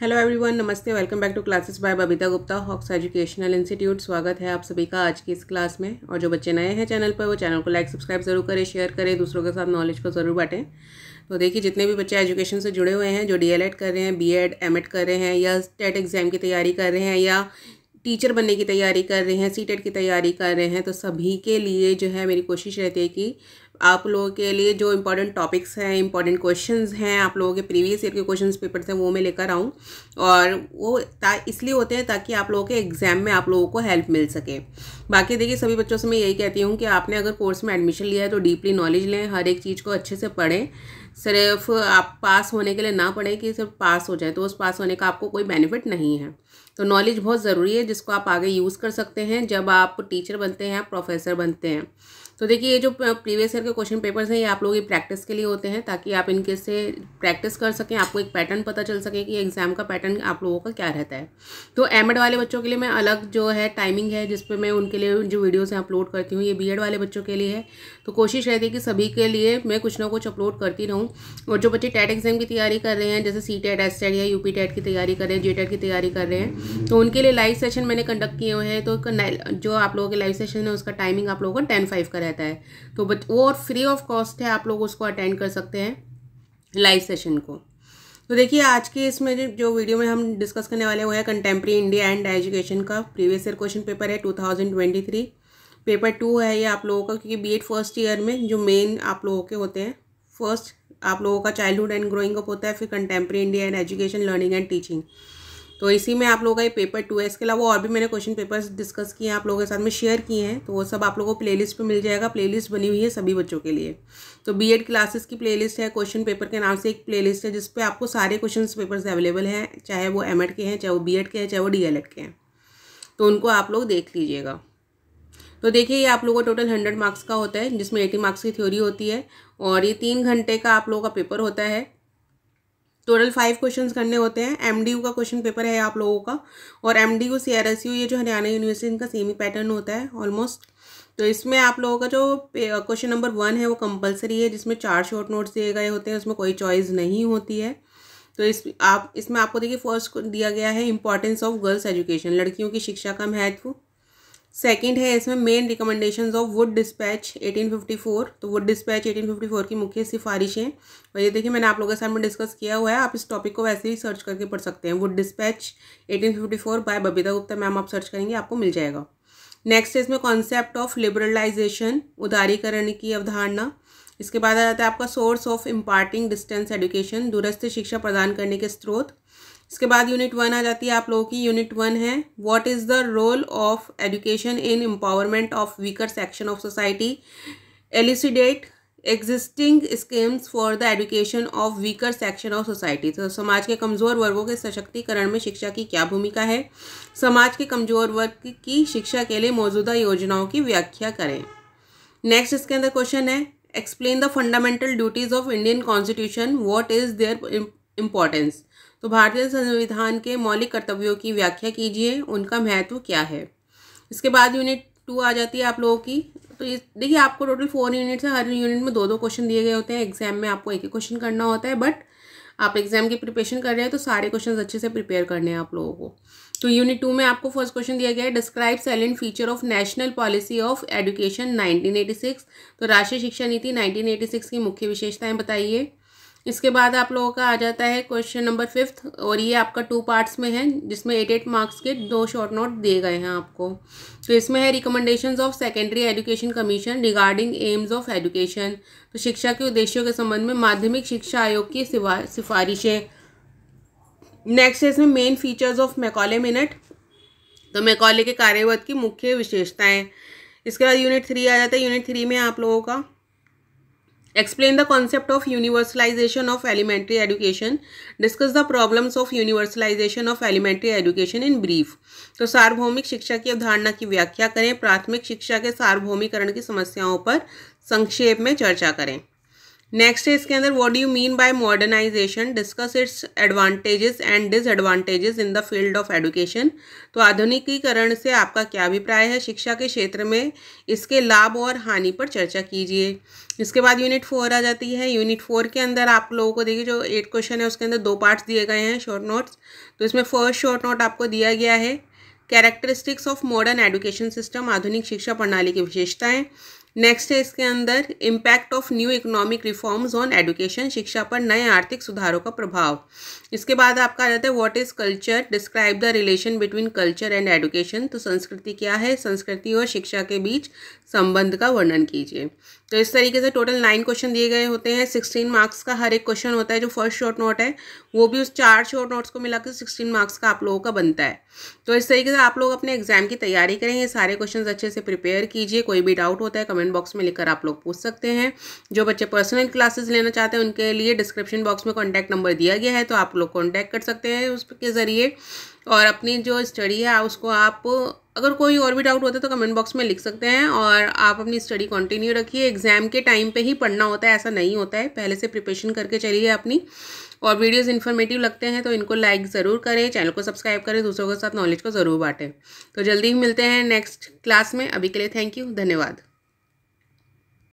Hello everyone, नमस्ते। Welcome back to classes by Babita Gupta Hawks educational institute. स्वागत है आप सभी का आज की इस क्लास में। और जो बच्चे नए हैं चैनल पर, वो चैनल को लाइक सब्सक्राइब ज़रूर करें, शेयर करें, दूसरों के साथ नॉलेज को ज़रूर बांटें। तो देखिए, जितने भी बच्चे एजुकेशन से जुड़े हुए हैं, जो डीएलएड कर रहे हैं, बीएड, एमएड कर रहे हैं, या टेट एग्ज़ाम की तैयारी कर रहे हैं, या टीचर बनने की तैयारी कर रहे हैं, सीटेट की तैयारी कर रहे हैं, तो सभी के लिए जो है मेरी कोशिश रहती है कि आप लोगों के लिए जो इम्पॉर्टेंट टॉपिक्स हैं, इम्पॉर्टेंट क्वेश्चंस हैं, आप लोगों के प्रीवियस ईयर के क्वेश्चंस पेपर से वो मैं लेकर आऊँ। और वो इसलिए होते हैं ताकि आप लोगों के एग्ज़ाम में आप लोगों को हेल्प मिल सके। बाकी देखिए, सभी बच्चों से मैं यही कहती हूँ कि आपने अगर कोर्स में एडमिशन लिया है तो डीपली नॉलेज लें, हर एक चीज़ को अच्छे से पढ़ें। सिर्फ आप पास होने के लिए ना पढ़ें कि सिर्फ पास हो जाए, तो उस पास होने का आपको कोई बेनिफिट नहीं है। तो नॉलेज बहुत ज़रूरी है, जिसको आप आगे यूज़ कर सकते हैं जब आप टीचर बनते हैं, प्रोफेसर बनते हैं। तो देखिए, ये जो प्रीवियस ईयर के क्वेश्चन पेपर्स हैं, ये आप लोगों की प्रैक्टिस के लिए होते हैं ताकि आप इनके से प्रैक्टिस कर सकें, आपको एक पैटर्न पता चल सके कि एग्ज़ाम का पैटर्न आप लोगों का क्या रहता है। तो एमएड वाले बच्चों के लिए मैं अलग जो है टाइमिंग है जिस पे मैं उनके लिए जो वीडियोज़ हैं अपलोड करती हूँ, ये बीएड वाले बच्चों के लिए है। तो कोशिश रहती है कि सभी के लिए मैं कुछ ना कुछ अपलोड करती रहूँ। और जो बच्चे टेट एग्ज़ाम की तैयारी कर रहे हैं, जैसे सीटेट, एसटेट या यूपी टेट की तैयारी कर रहे हैं, जेटेट की तैयारी कर रहे हैं, तो उनके लिए लाइव सेशन मैंने कंडक्ट किए हुए हैं। तो जो आप लोगों के लाइव सेशन है उसका टाइमिंग आप लोगों को 10:05 का रहता है। तो वो और फ्री ऑफ कॉस्ट है, आप लोग उसको अटेंड कर सकते हैं लाइव सेशन को। तो देखिए, आज के इसमें जो वीडियो में हम डिस्कस करने वाले वो है कंटेम्प्रेरी इंडिया एंड एजुकेशन का प्रीवियस ईयर क्वेश्चन पेपर है 2023। पेपर 2 है ये आप लोगों का, क्योंकि बीएड फर्स्ट ईयर में जो मेन आप लोगों के होते हैं, फर्स्ट आप लोगों का चाइल्डहुड एंड ग्रोइंग अप होता है, फिर contemporary India and education, learning and teaching. तो इसी में आप लोगों का ये पेपर 2 है। इसके अलावा और भी मैंने क्वेश्चन पेपर्स डिस्कस किए हैं, आप लोगों के साथ में शेयर किए हैं, तो वो सब आप लोगों को प्लेलिस्ट पे मिल जाएगा। प्लेलिस्ट बनी हुई है सभी बच्चों के लिए। तो बीएड क्लासेस की प्लेलिस्ट है, क्वेश्चन पेपर के नाम से एक प्लेलिस्ट है जिसपे आपको सारे क्वेश्चन पेपर्स अवेलेबल हैं, चाहे वो एमएड के हैं, चाहे वो बीएड के हैं, चाहे वो डीएलएड के हैं, तो उनको आप लोग देख लीजिएगा। तो देखिए, ये आप लोगों का टोटल 100 मार्क्स का होता है, जिसमें 80 मार्क्स की थ्योरी होती है, और ये 3 घंटे का आप लोगों का पेपर होता है। टोटल 5 क्वेश्चंस करने होते हैं। एमडीयू का क्वेश्चन पेपर है आप लोगों का, और एमडीयू सीआरएसयू ये जो हरियाणा यूनिवर्सिटी इनका सेमी पैटर्न होता है ऑलमोस्ट। तो इसमें आप लोगों का जो क्वेश्चन नंबर 1 है वो कंपलसरी है, जिसमें 4 शॉर्ट नोट्स दिए गए होते हैं, उसमें कोई चॉइस नहीं होती है। तो इसमें आपको देखिए फर्स्ट दिया गया है इंपॉर्टेंस ऑफ गर्ल्स एजुकेशन, लड़कियों की शिक्षा का महत्व। सेकंड है इसमें main recommendations of Wood dispatch 1854। तो वुड डिस्पैच 1854 की मुख्य सिफारिशें, और ये देखिए मैंने आप लोगों के साथ में डिस्कस किया हुआ है। आप इस टॉपिक को वैसे भी सर्च करके पढ़ सकते हैं। Wood dispatch 1854 by Babita Gupta ma'am आप सर्च करेंगे, आपको मिल जाएगा। नेक्स्ट है इसमें कॉन्सेप्ट ऑफ लिबरलाइजेशन, उदारीकरण की अवधारणा। इसके बाद आ जाता है आपका source of imparting distance education, दूरस्थ शिक्षा प्रदान करने के स्रोत। इसके बाद यूनिट 1 आ जाती है आप लोगों की। यूनिट 1 है what is the role of education in empowerment of weaker section of society, elucidate existing schemes for the education of weaker section of society. तो समाज के कमज़ोर वर्गों के सशक्तिकरण में शिक्षा की क्या भूमिका है, समाज के कमज़ोर वर्ग की शिक्षा के लिए मौजूदा योजनाओं की व्याख्या करें। नेक्स्ट इसके अंदर क्वेश्चन है explain the fundamental duties of Indian constitution, what is their importance. तो भारतीय संविधान के मौलिक कर्तव्यों की व्याख्या कीजिए, उनका महत्व क्या है। इसके बाद यूनिट 2 आ जाती है आप लोगों की। तो ये देखिए, आपको टोटल 4 यूनिट्स हैं, हर यूनिट में 2-2 क्वेश्चन दिए गए होते हैं। एग्जाम में आपको एक ही क्वेश्चन करना होता है, बट आप एग्जाम की प्रिपरेशन कर रहे हैं तो सारे क्वेश्चन अच्छे से प्रिपेयर करने हैं आप लोगों को। तो यूनिट 2 में आपको फर्स्ट क्वेश्चन दिया गया है describe silent feature of national policy of education 1986। तो राष्ट्रीय शिक्षा नीति 1986 की मुख्य विशेषताएँ बताइए। इसके बाद आप लोगों का आ जाता है क्वेश्चन नंबर 5, और ये आपका 2 पार्ट्स में है, जिसमें 8-8 मार्क्स के 2 शॉर्ट नोट दिए गए हैं आपको। तो इसमें है recommendations of secondary education commission regarding aims of education. तो शिक्षा के उद्देश्यों के संबंध में माध्यमिक शिक्षा आयोग की सिफारिशें। नेक्स्ट है इसमें main features of Macaulay minute, तो मैकॉले के कार्यवत की मुख्य विशेषताएँ। इसके बाद यूनिट 3 आ जाता है। यूनिट 3 में आप लोगों का Explain the concept of universalization of elementary education. Discuss the problems of universalization of elementary education in brief. तो सार्वभौमिक शिक्षा की अवधारणा की व्याख्या करें, प्राथमिक शिक्षा के सार्वभौमिकरण की समस्याओं पर संक्षेप में चर्चा करें। नेक्स्ट है इसके अंदर what do you mean by modernisation, discuss its advantages and disadvantages in the field of education. तो आधुनिकीकरण से आपका क्या अभिप्राय है, शिक्षा के क्षेत्र में इसके लाभ और हानि पर चर्चा कीजिए। इसके बाद यूनिट 4 आ जाती है। यूनिट 4 के अंदर आप लोगों को देखिए जो 8 क्वेश्चन है उसके अंदर 2 पार्ट्स दिए गए हैं शॉर्ट नोट्स। तो इसमें फर्स्ट शॉर्ट नोट आपको दिया गया है characteristics of modern education system, आधुनिक शिक्षा प्रणाली की विशेषताएं। नेक्स्ट है इसके अंदर impact of new economic reforms on education, शिक्षा पर नए आर्थिक सुधारों का प्रभाव। इसके बाद आपका आ जाता है what is culture, describe the relation between culture and education. तो संस्कृति क्या है, संस्कृति और शिक्षा के बीच संबंध का वर्णन कीजिए। तो इस तरीके से टोटल 9 क्वेश्चन दिए गए होते हैं। 16 मार्क्स का हर एक क्वेश्चन होता है। जो फर्स्ट शॉर्ट नोट है वो भी उस 4 शॉर्ट नोट्स को मिलाकर 16 मार्क्स का आप लोगों का बनता है। तो इस तरीके से आप लोग अपने एग्जाम की तैयारी करेंगे, सारे क्वेश्चन अच्छे से प्रिपेयर कीजिए। कोई भी डाउट होता है कमेंट बॉक्स में लिखकर आप लोग पूछ सकते हैं। जो बच्चे पर्सनल क्लासेस लेना चाहते हैं उनके लिए डिस्क्रिप्शन बॉक्स में कॉन्टैक्ट नंबर दिया गया है, तो आप लोग कॉन्टैक्ट कर सकते हैं उसके ज़रिए। और अपनी जो स्टडी है उसको आप, अगर कोई और भी डाउट होता है तो कमेंट बॉक्स में लिख सकते हैं। और आप अपनी स्टडी कंटिन्यू रखिए। एग्जाम के टाइम पे ही पढ़ना होता है ऐसा नहीं होता है, पहले से प्रिपरेशन करके चलिए अपनी। और वीडियोस इन्फॉर्मेटिव लगते हैं तो इनको लाइक ज़रूर करें, चैनल को सब्सक्राइब करें, दूसरों के साथ नॉलेज को ज़रूर बांटें। तो जल्दी ही मिलते हैं नेक्स्ट क्लास में। अभी के लिए थैंक यू, धन्यवाद।